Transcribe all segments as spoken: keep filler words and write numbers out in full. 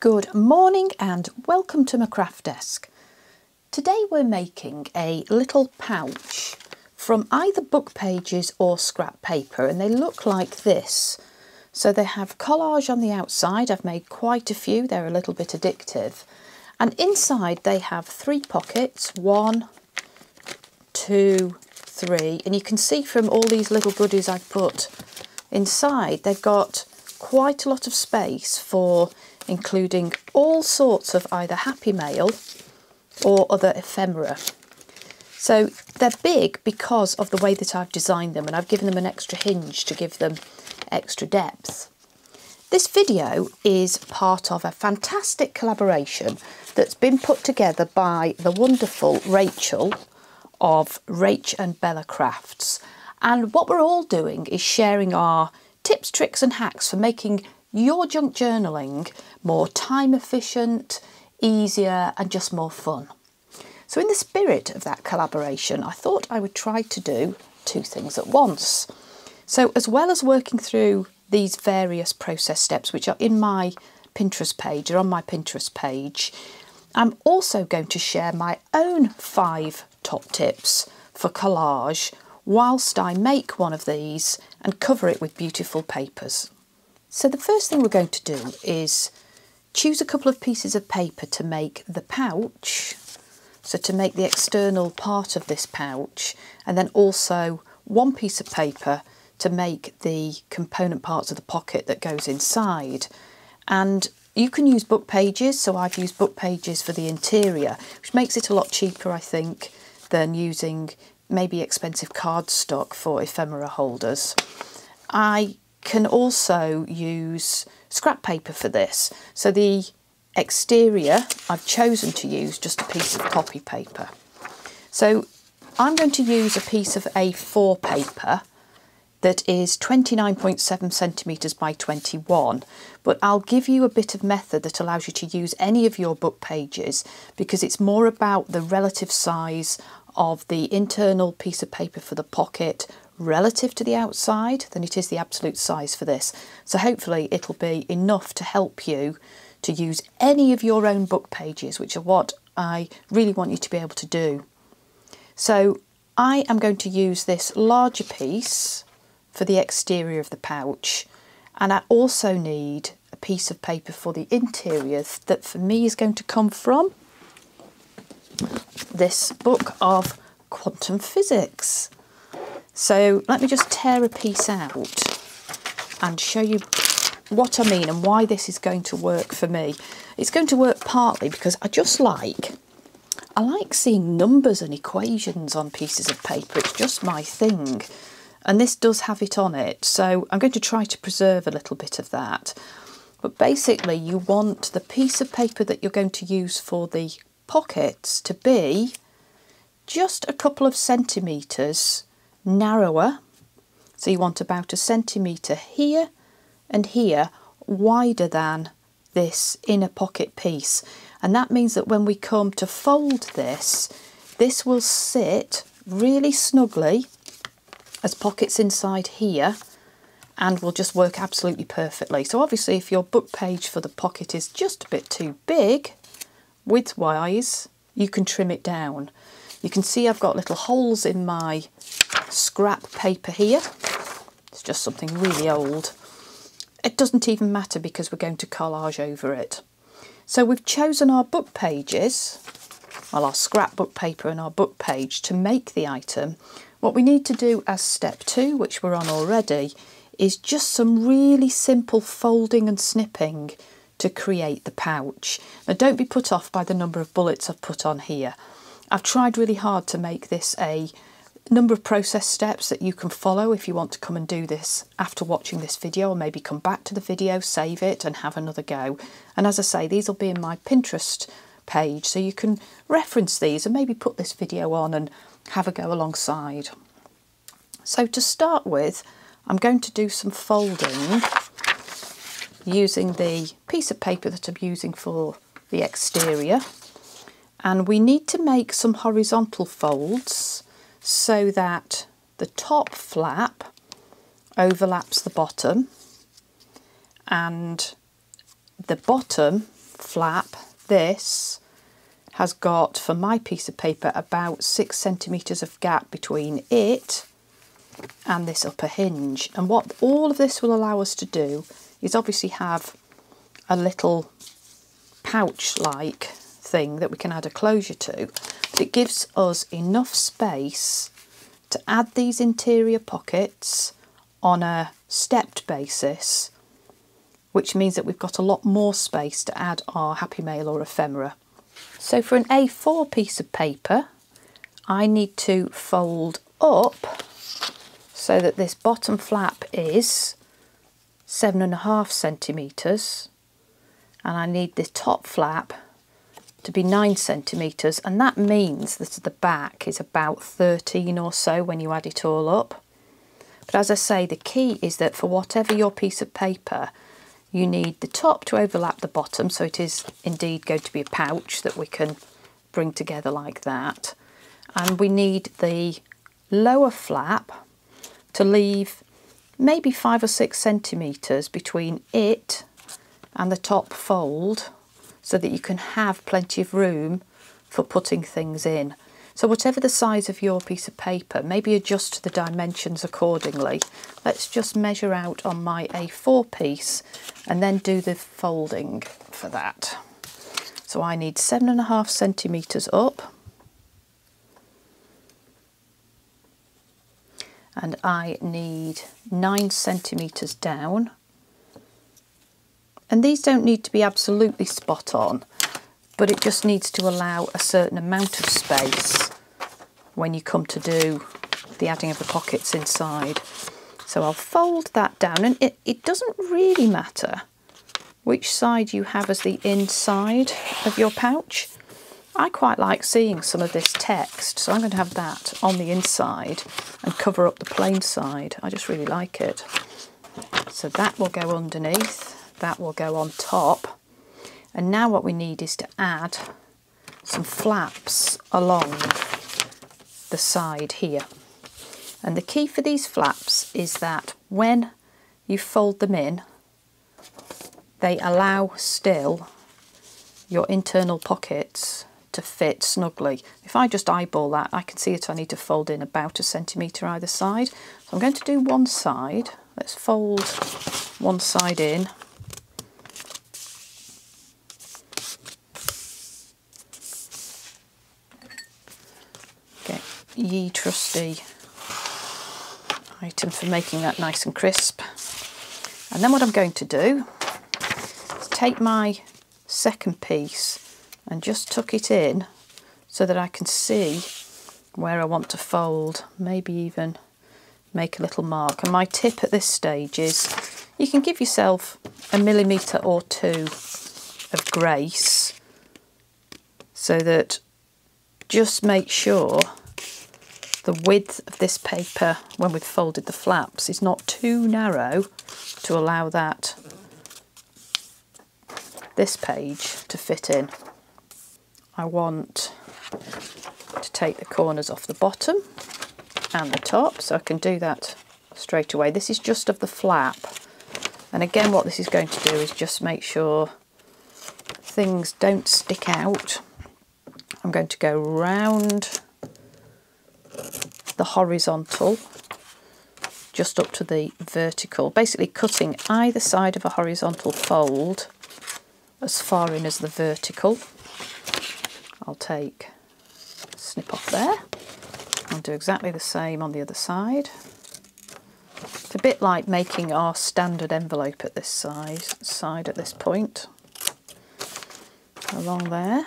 Good morning and welcome to my craft desk. Today we're making a little pouch from either book pages or scrap paper, and they look like this. So they have collage on the outside. I've made quite a few, they're a little bit addictive, and inside they have three pockets, one, two, three, and you can see from all these little goodies I've put inside, they've got quite a lot of space for including all sorts of either happy mail or other ephemera. So they're big because of the way that I've designed them, and I've given them an extra hinge to give them extra depth. This video is part of a fantastic collaboration that's been put together by the wonderful Rachel of Rach and Bella Crafts. And what we're all doing is sharing our tips, tricks and hacks for making your junk journaling more time efficient, easier and just more fun. So in the spirit of that collaboration, I thought I would try to do two things at once. So as well as working through these various process steps, which are in my Pinterest page or on my Pinterest page, I'm also going to share my own five top tips for collage whilst I make one of these and cover it with beautiful papers. So the first thing we're going to do is choose a couple of pieces of paper to make the pouch, so to make the external part of this pouch, and then also one piece of paper to make the component parts of the pocket that goes inside. And you can use book pages, so I've used book pages for the interior, which makes it a lot cheaper, I think, than using maybe expensive cardstock for ephemera holders. I can also use scrap paper for this. So the exterior, I've chosen to use just a piece of copy paper. So I'm going to use a piece of A four paper that is twenty-nine point seven centimetres by twenty-one, but I'll give you a bit of method that allows you to use any of your book pages, because it's more about the relative size of the internal piece of paper for the pocket relative to the outside than it is the absolute size for this. So hopefully it'll be enough to help you to use any of your own book pages, which are what I really want you to be able to do. So I am going to use this larger piece for the exterior of the pouch, and I also need a piece of paper for the interior that for me is going to come from this book of quantum physics. So let me just tear a piece out and show you what I mean and why this is going to work for me. It's going to work partly because I just like, I like seeing numbers and equations on pieces of paper. It's just my thing. And this does have it on it. So I'm going to try to preserve a little bit of that. But basically you want the piece of paper that you're going to use for the pockets to be just a couple of centimetres narrower, so you want about a centimetre here and here wider than this inner pocket piece, and that means that when we come to fold this, this will sit really snugly as pockets inside here and will just work absolutely perfectly. So obviously if your book page for the pocket is just a bit too big width-wise, you can trim it down. You can see I've got little holes in my scrap paper here. It's just something really old. It doesn't even matter because we're going to collage over it. So we've chosen our book pages, well, our scrapbook paper and our book page to make the item. What we need to do as step two, which we're on already, is just some really simple folding and snipping to create the pouch. Now don't be put off by the number of bullets I've put on here. I've tried really hard to make this a number of process steps that you can follow if you want to come and do this after watching this video, or maybe come back to the video, save it and have another go. And as I say, these will be in my Pinterest page, so you can reference these and maybe put this video on and have a go alongside. So to start with, I'm going to do some folding using the piece of paper that I'm using for the exterior, and we need to make some horizontal folds so that the top flap overlaps the bottom and the bottom flap. This has got, for my piece of paper, about six centimetres of gap between it and this upper hinge. And what all of this will allow us to do is obviously have a little pouch-like thing that we can add a closure to, but it gives us enough space to add these interior pockets on a stepped basis, which means that we've got a lot more space to add our happy mail or ephemera. So for an A four piece of paper, I need to fold up so that this bottom flap is seven and a half centimetres, and I need the top flap to be nine centimetres, and that means that the back is about thirteen or so when you add it all up. But as I say, the key is that for whatever your piece of paper, you need the top to overlap the bottom, so it is indeed going to be a pouch that we can bring together like that. And we need the lower flap to leave maybe five or six centimetres between it and the top fold, so that you can have plenty of room for putting things in. So whatever the size of your piece of paper, maybe adjust the dimensions accordingly. Let's just measure out on my A four piece and then do the folding for that. So I need seven and a half centimetres up, and I need nine centimetres down. And these don't need to be absolutely spot on, but it just needs to allow a certain amount of space when you come to do the adding of the pockets inside. So I'll fold that down, and it, it doesn't really matter which side you have as the inside of your pouch. I quite like seeing some of this text, so I'm going to have that on the inside and cover up the plain side. I just really like it. So that will go underneath. That will go on top, and now what we need is to add some flaps along the side here. And the key for these flaps is that when you fold them in, they allow still your internal pockets to fit snugly. If I just eyeball that, I can see that I need to fold in about a centimetre either side. So I'm going to do one side. Let's fold one side in. Ye trusty item for making that nice and crisp. And then what I'm going to do is take my second piece and just tuck it in so that I can see where I want to fold, maybe even make a little mark. And my tip at this stage is you can give yourself a millimetre or two of grace, so that just make sure the width of this paper, when we've folded the flaps, is not too narrow to allow that this page to fit in. I want to take the corners off the bottom and the top, so I can do that straight away. This is just of the flap, and again what this is going to do is just make sure things don't stick out. I'm going to go round the horizontal just up to the vertical, basically cutting either side of a horizontal fold as far in as the vertical. I'll take snip off there and do exactly the same on the other side. It's a bit like making our standard envelope at this size side at this point, along there,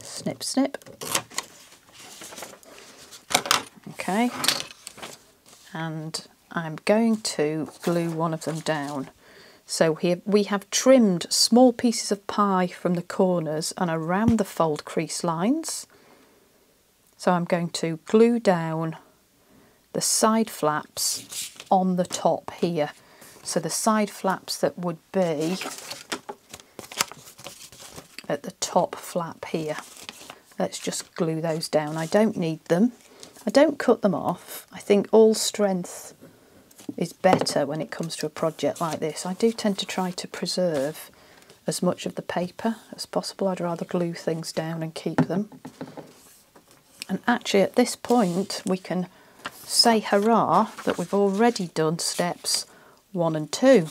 snip snip. Okay, and I'm going to glue one of them down. So here we have trimmed small pieces of pie from the corners and around the fold crease lines. So I'm going to glue down the side flaps on the top here. So the side flaps that would be at the top flap here. Let's just glue those down. I don't need them. I don't cut them off. I think all strength is better when it comes to a project like this. I do tend to try to preserve as much of the paper as possible. I'd rather glue things down and keep them. And actually at this point we can say hurrah that we've already done steps one and two.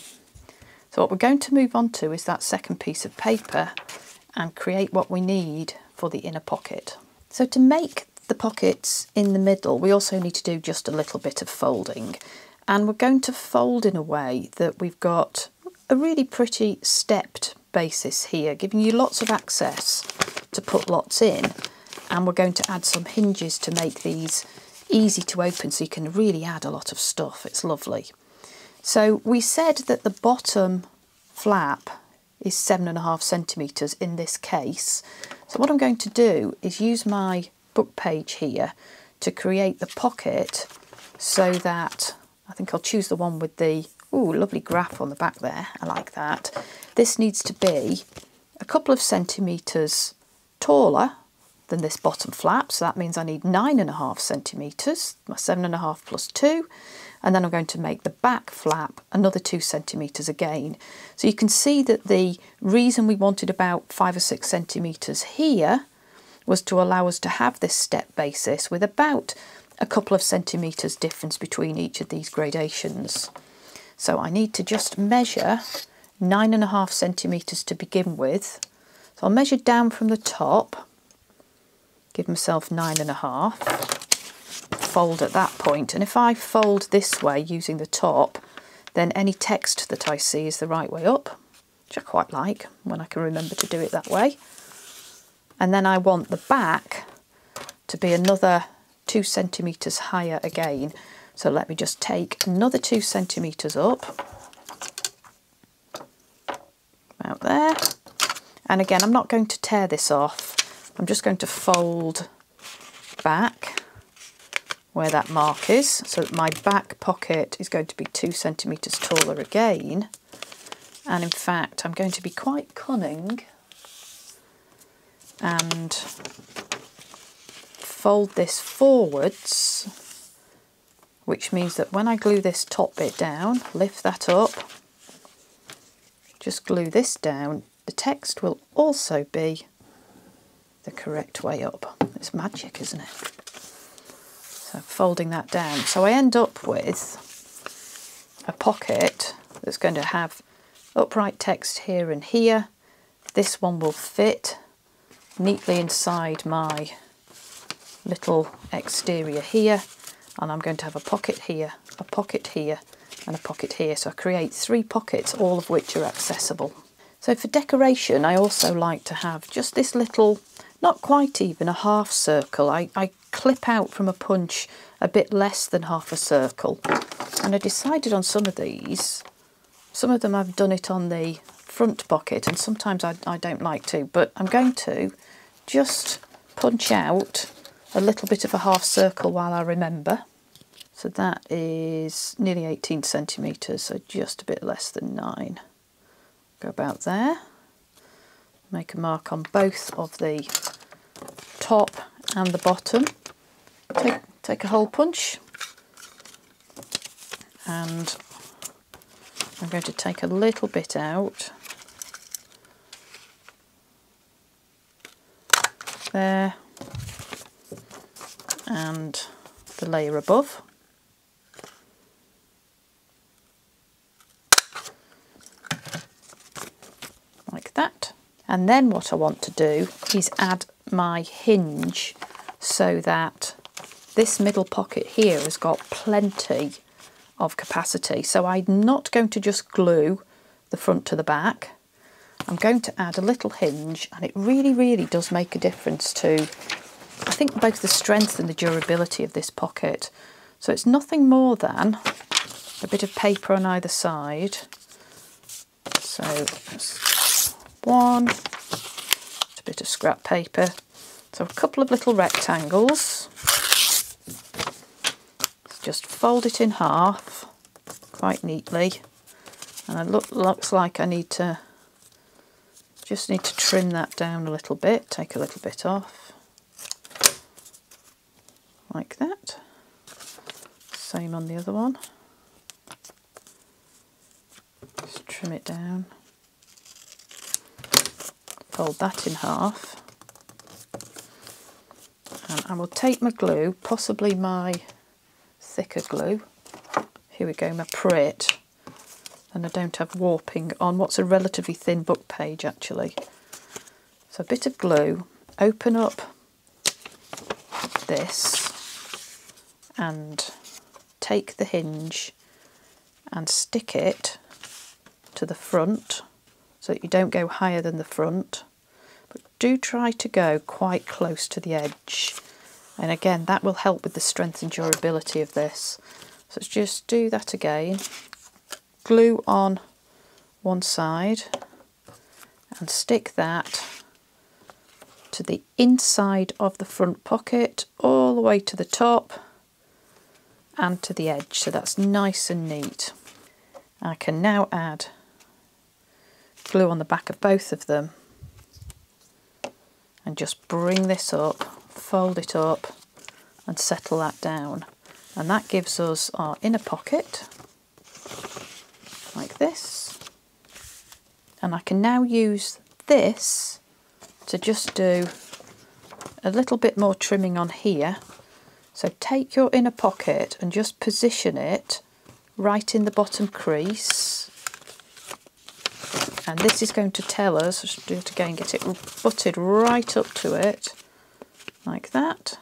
So what we're going to move on to is that second piece of paper and create what we need for the inner pocket. So to make the pockets in the middle we also need to do just a little bit of folding, and we're going to fold in a way that we've got a really pretty stepped basis here, giving you lots of access to put lots in, and we're going to add some hinges to make these easy to open so you can really add a lot of stuff. It's lovely. So we said that the bottom flap is seven and a half centimetres in this case. So what I'm going to do is use my book page here to create the pocket so that, I think I'll choose the one with the ooh, lovely graph on the back there, I like that. This needs to be a couple of centimetres taller than this bottom flap, so that means I need nine and a half centimetres, my seven and a half plus two, and then I'm going to make the back flap another two centimetres again. So you can see that the reason we wanted about five or six centimetres here was to allow us to have this step basis with about a couple of centimetres difference between each of these gradations. So I need to just measure nine and a half centimetres to begin with. So I'll measure down from the top, give myself nine and a half, fold at that point. And if I fold this way using the top, then any text that I see is the right way up, which I quite like when I can remember to do it that way. And then I want the back to be another two centimetres higher again. So let me just take another two centimetres up, about there. And again, I'm not going to tear this off. I'm just going to fold back where that mark is so that my back pocket is going to be two centimetres taller again. And in fact, I'm going to be quite cunning and fold this forwards, which means that when I glue this top bit down, lift that up, just glue this down, the text will also be the correct way up. It's magic, isn't it? So folding that down. So I end up with a pocket that's going to have upright text here and here. This one will fit neatly inside my little exterior here. And I'm going to have a pocket here, a pocket here, and a pocket here. So I create three pockets, all of which are accessible. So for decoration, I also like to have just this little, not quite even a half circle. I, I clip out from a punch a bit less than half a circle. And I decided on some of these, some of them I've done it on the front pocket, and sometimes I, I don't like to, but I'm going to just punch out a little bit of a half circle while I remember. So that is nearly eighteen centimetres, so just a bit less than nine. Go about there, make a mark on both of the top and the bottom. Take, take a hole punch, and I'm going to take a little bit out. There. And the layer above. Like that. And then what I want to do is add my hinge so that this middle pocket here has got plenty of capacity. So I'm not going to just glue the front to the back. I'm going to add a little hinge, and it really, really does make a difference to, I think, both the strength and the durability of this pocket. So it's nothing more than a bit of paper on either side. So one, a bit of scrap paper. So a couple of little rectangles. Just fold it in half quite neatly. And it look, looks like I need to, just need to trim that down a little bit, take a little bit off. Like that, same on the other one, just trim it down, fold that in half, and I will take my glue, possibly my thicker glue, here we go, my Pritt, and I don't have warping on what's a relatively thin book page actually. So a bit of glue, open up this and take the hinge and stick it to the front so that you don't go higher than the front, but do try to go quite close to the edge, and again that will help with the strength and durability of this. So let's just do that again, glue on one side and stick that to the inside of the front pocket all the way to the top and to the edge, so that's nice and neat. I can now add glue on the back of both of them and just bring this up, fold it up and settle that down, and that gives us our inner pocket like this. And I can now use this to just do a little bit more trimming on here. So take your inner pocket and just position it right in the bottom crease, and this is going to tell us, I should do it again, get it butted right up to it like that.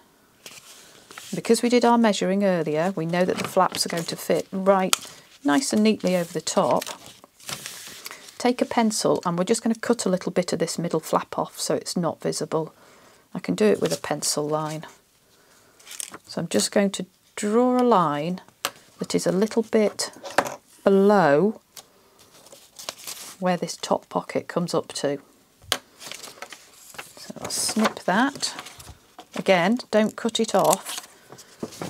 Because we did our measuring earlier, we know that the flaps are going to fit right nice and neatly over the top. Take a pencil and we're just going to cut a little bit of this middle flap off so it's not visible. I can do it with a pencil line. So I'm just going to draw a line that is a little bit below where this top pocket comes up to. So I'll snip that. Again, don't cut it off,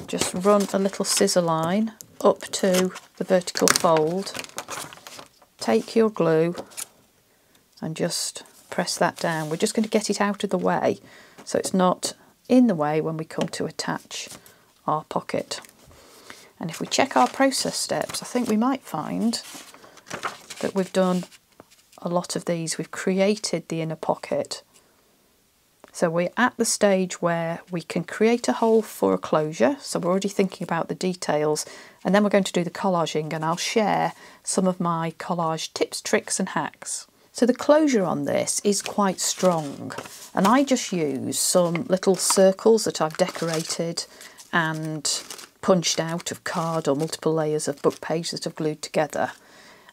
just run a little scissor line up to the vertical fold. Take your glue and just press that down. We're just going to get it out of the way so it's not in the way when we come to attach our pocket. And if we check our process steps, I think we might find that we've done a lot of these. We've created the inner pocket. So we're at the stage where we can create a hole for a closure. So we're already thinking about the details, and then we're going to do the collaging, and I'll share some of my collage tips, tricks and hacks. So the closure on this is quite strong, and I just use some little circles that I've decorated and punched out of card or multiple layers of book page that I've glued together.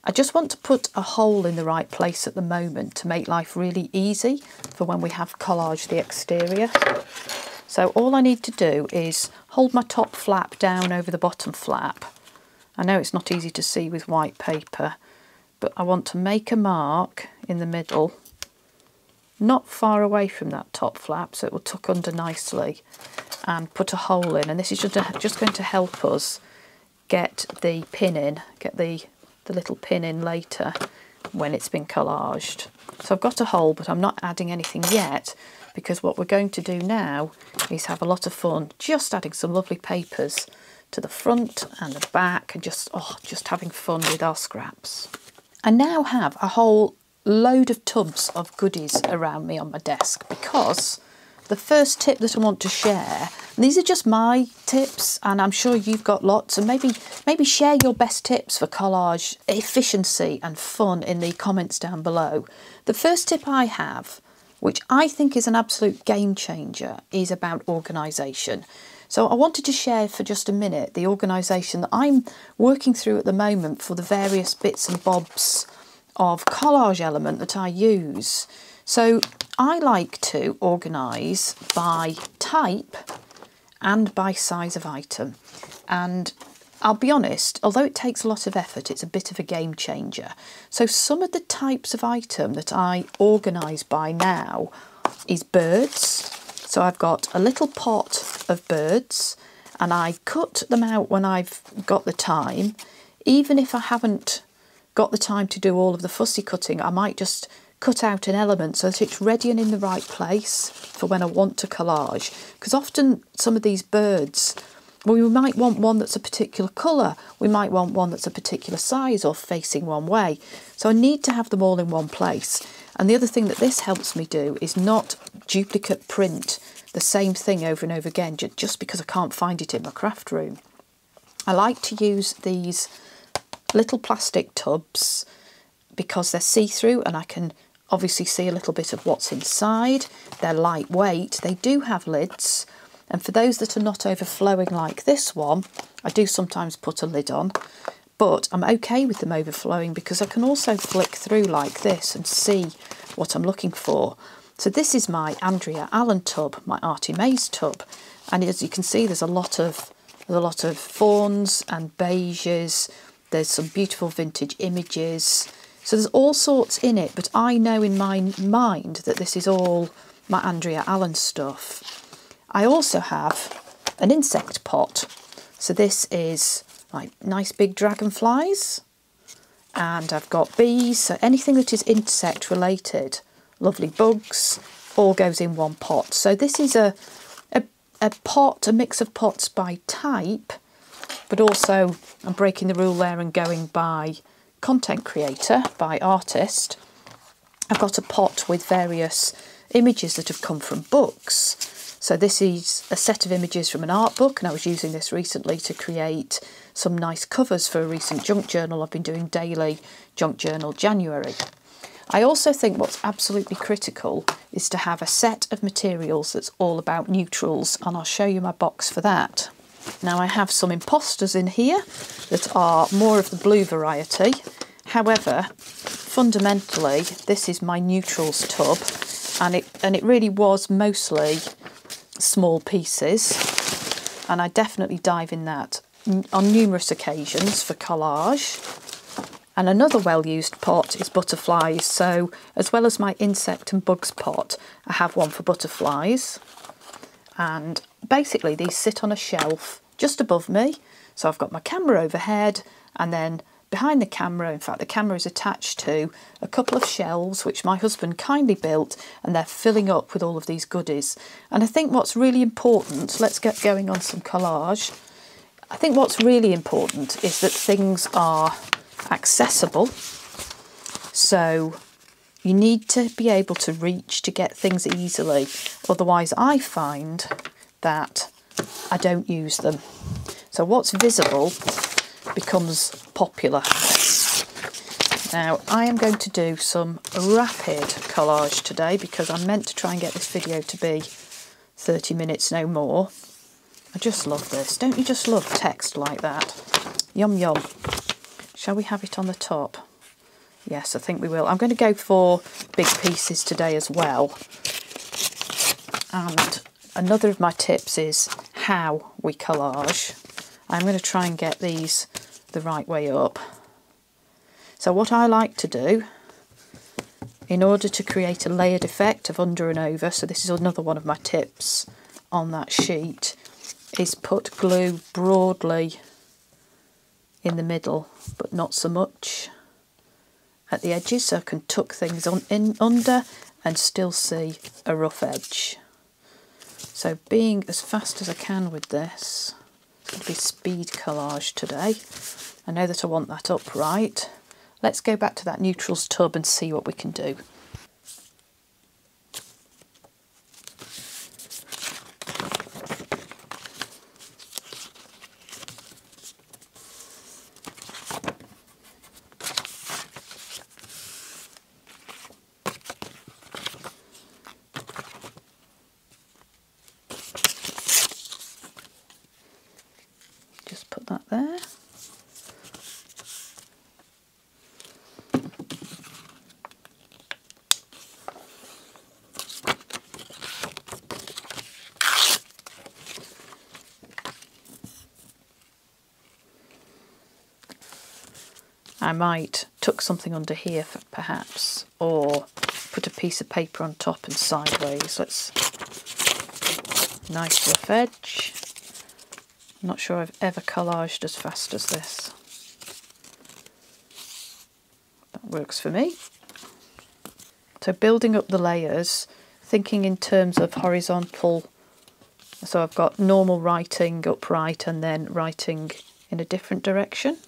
I just want to put a hole in the right place at the moment to make life really easy for when we have collage the exterior. So all I need to do is hold my top flap down over the bottom flap. I know it's not easy to see with white paper, but I want to make a mark in the middle, not far away from that top flap, so it will tuck under nicely, and put a hole in. And this is just going to help us get the pin in, get the, the little pin in later when it's been collaged. So I've got a hole, but I'm not adding anything yet, because what we're going to do now is have a lot of fun just adding some lovely papers to the front and the back, and just, oh, just having fun with our scraps. I now have a whole load of tubs of goodies around me on my desk, because the first tip that I want to share, and these are just my tips and I'm sure you've got lots, and maybe maybe share your best tips for collage efficiency and fun in the comments down below. The first tip I have, which I think is an absolute game changer, is about organisation. So I wanted to share for just a minute the organisation that I'm working through at the moment for the various bits and bobs of collage element that I use. So I like to organise by type and by size of item. And I'll be honest, although it takes a lot of effort, it's a bit of a game changer. So some of the types of item that I organise by now is birds. So I've got a little pot of birds, and I cut them out when I've got the time. Even if I haven't got the time to do all of the fussy cutting, I might just cut out an element so that it's ready and in the right place for when I want to collage. Because often some of these birds, well, we might want one that's a particular colour, we might want one that's a particular size or facing one way. So I need to have them all in one place. And the other thing that this helps me do is not duplicate print the same thing over and over again just because I can't find it in my craft room. I like to use these little plastic tubs because they're see-through and I can obviously see a little bit of what's inside. They're lightweight, they do have lids, and for those that are not overflowing like this one, I do sometimes put a lid on, but I'm okay with them overflowing because I can also flick through like this and see what I'm looking for. So this is my Andrea Allen tub, my Artie Mays tub, and as you can see there's a lot of there's a lot of fawns and beiges, there's some beautiful vintage images, so there's all sorts in it, but I know in my mind that this is all my Andrea Allen stuff. I also have an insect pot, so this is like nice big dragonflies, and I've got bees, so anything that is insect related, lovely bugs, all goes in one pot. So this is a, a, a pot, a mix of pots by type, but also I'm breaking the rule there and going by content creator, by artist. I've got a pot with various images that have come from books. So this is a set of images from an art book, and I was using this recently to create some nice covers for a recent junk journal. I've been doing daily junk journal January. I also think what's absolutely critical is to have a set of materials that's all about neutrals, and I'll show you my box for that. Now I have some imposters in here that are more of the blue variety. However, fundamentally, this is my neutrals tub, and it, and it really was mostly small pieces, and I definitely dive in that on numerous occasions for collage. And another well-used pot is butterflies, so as well as my insect and bugs pot, I have one for butterflies, and basically these sit on a shelf just above me, so I've got my camera overhead, and then behind the camera, in fact the camera is attached to a couple of shelves which my husband kindly built, and they're filling up with all of these goodies. And I think what's really important, let's get going on some collage, I think what's really important is that things are accessible, so you need to be able to reach to get things easily, otherwise I find that I don't use them. So what's visible becomes popular. Now I am going to do some rapid collage today because I meant to try and get this video to be thirty minutes, no more. I just love this. Don't you just love text like that? Yum yum. Shall we have it on the top? Yes, I think we will. I'm going to go for big pieces today as well. And another of my tips is how we collage. I'm going to try and get these the right way up. So what I like to do, in order to create a layered effect of under and over, so this is another one of my tips on that sheet, is put glue broadly in the middle, but not so much at the edges, so I can tuck things on in under and still see a rough edge. So being as fast as I can with this, going to be speed collage today. I know that I want that upright. Let's go back to that neutrals tub and see what we can do. I might tuck something under here for perhaps, or put a piece of paper on top and sideways. Let's nice rough edge. I'm not sure I've ever collaged as fast as this. That works for me. So building up the layers, thinking in terms of horizontal, so I've got normal writing upright and then writing in a different direction.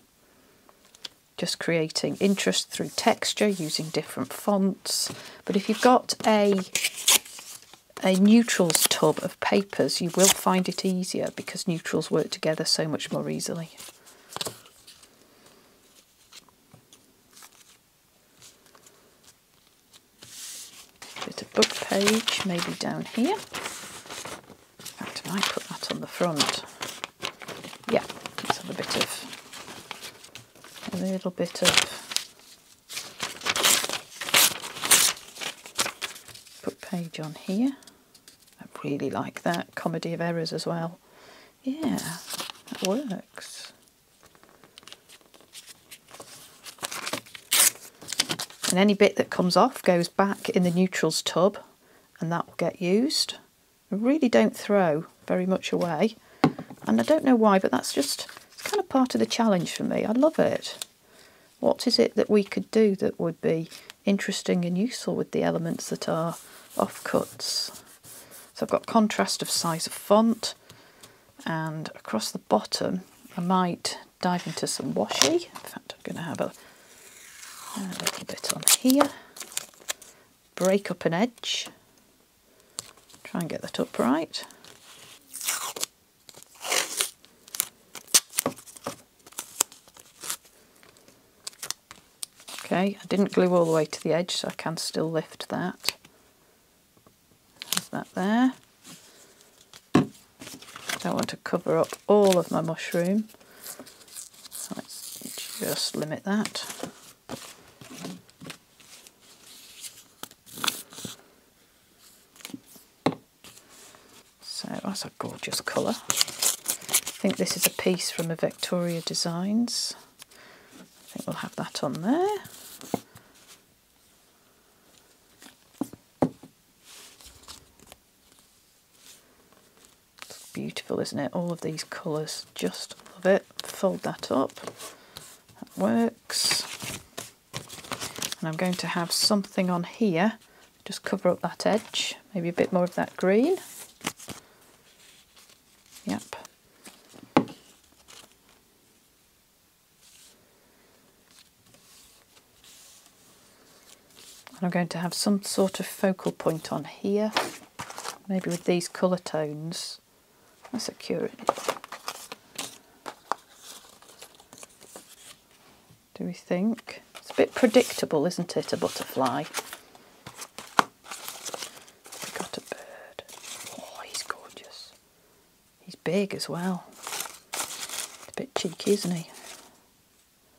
just creating interest through texture using different fonts. But if you've got a a neutrals tub of papers, you will find it easier because neutrals work together so much more easily. Bit of book page, maybe down here. In fact, I might put that on the front. Yeah, let's have a bit of, a little bit of book page on here. I really like that, comedy of errors as well. Yeah, that works. And any bit that comes off goes back in the neutrals tub and that will get used. I really don't throw very much away. And I don't know why, but that's just, it's kind of part of the challenge for me. I love it. What is it that we could do that would be interesting and useful with the elements that are offcuts? So I've got contrast of size of font, and across the bottom I might dive into some washi. In fact, I'm going to have a A little bit on here, break up an edge, try and get that upright. Okay, I didn't glue all the way to the edge, so I can still lift that. Have that there. I don't want to cover up all of my mushroom, so let's just limit that. That's a gorgeous colour. I think this is a piece from a Victoria Designs. I think we'll have that on there. It's beautiful, isn't it? All of these colours, just love it. Fold that up. That works. And I'm going to have something on here. Just cover up that edge. Maybe a bit more of that green. Yep. And I'm going to have some sort of focal point on here, maybe with these colour tones. That's a curious. Do we think? It's a bit predictable, isn't it, a butterfly? Big as well. It's a bit cheeky, isn't he? So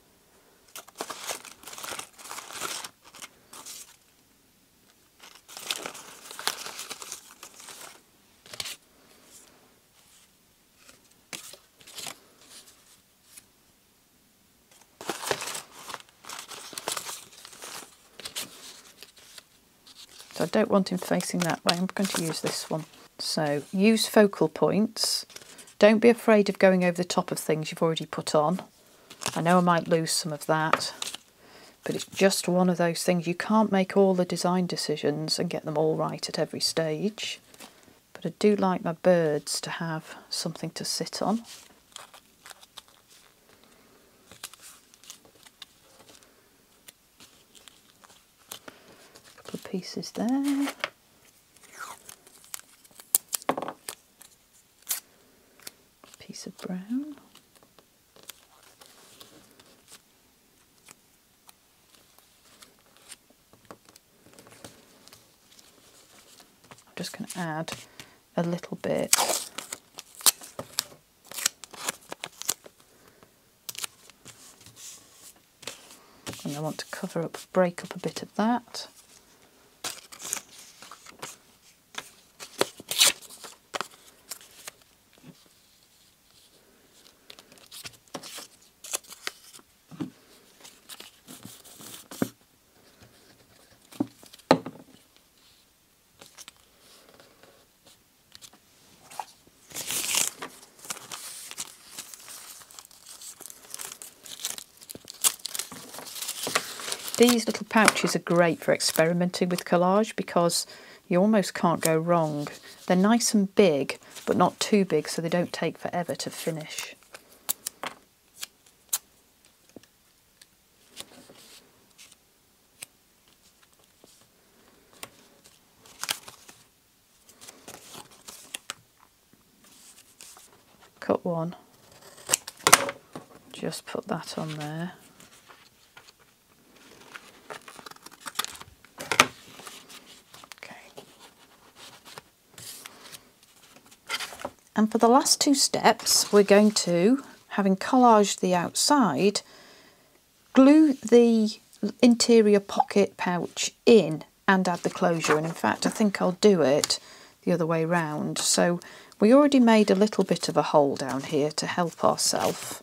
I don't want him facing that way. I'm going to use this one. So use focal points. Don't be afraid of going over the top of things you've already put on. I know I might lose some of that, but it's just one of those things. You can't make all the design decisions and get them all right at every stage. But I do like my birds to have something to sit on. A couple of pieces there. Of brown. I'm just going to add a little bit and I want to cover up, break up a bit of that. These little pouches are great for experimenting with collage because you almost can't go wrong. They're nice and big, but not too big, so they don't take forever to finish. cut one, just put that on there. And for the last two steps, we're going to, having collaged the outside, glue the interior pocket pouch in and add the closure. And in fact, I think I'll do it the other way round. So we already made a little bit of a hole down here to help ourselves.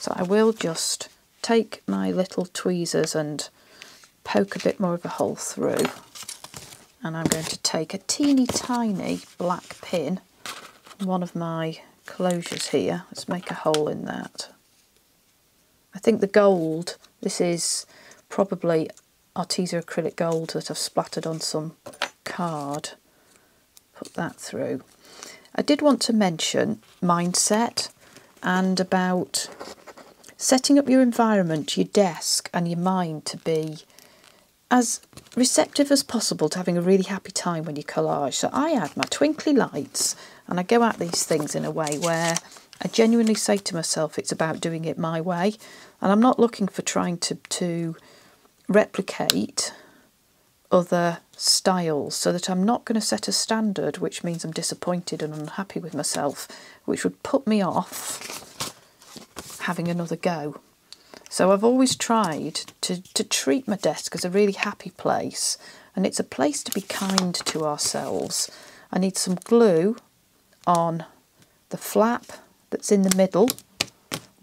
So I will just take my little tweezers and poke a bit more of a hole through. And I'm going to take a teeny tiny black pin, one of my closures here. Let's make a hole in that. I think the gold, this is probably Arteza acrylic gold that I've splattered on some card. Put that through. I did want to mention mindset and about setting up your environment, your desk and your mind to be as receptive as possible to having a really happy time when you collage. So I add my twinkly lights and I go at these things in a way where I genuinely say to myself it's about doing it my way, and I'm not looking for trying to, to replicate other styles, so that I'm not going to set a standard which means I'm disappointed and unhappy with myself, which would put me off having another go. So I've always tried to, to treat my desk as a really happy place, and it's a place to be kind to ourselves. I need some glue on the flap that's in the middle.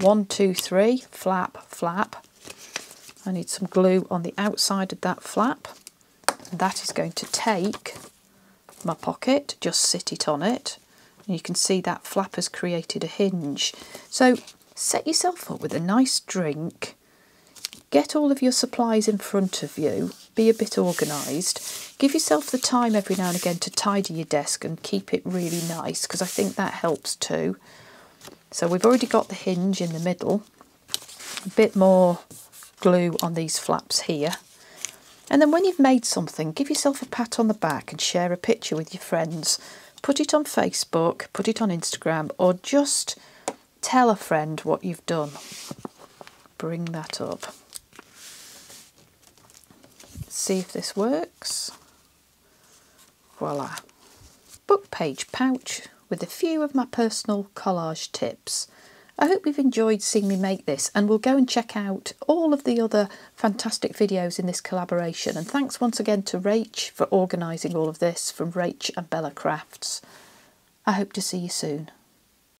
One, two, three, flap, flap. I need some glue on the outside of that flap. And that is going to take my pocket, just sit it on it. And you can see that flap has created a hinge. So set yourself up with a nice drink, get all of your supplies in front of you, be a bit organised, give yourself the time every now and again to tidy your desk and keep it really nice, because I think that helps too. So we've already got the hinge in the middle, a bit more glue on these flaps here. And then when you've made something, give yourself a pat on the back and share a picture with your friends. Put it on Facebook, put it on Instagram, or just tell a friend what you've done. Bring that up. See if this works. Voila. Book page pouch with a few of my personal collage tips. I hope you've enjoyed seeing me make this, and we'll go and check out all of the other fantastic videos in this collaboration. And thanks once again to Rach for organising all of this from Rach and Bella Crafts. I hope to see you soon.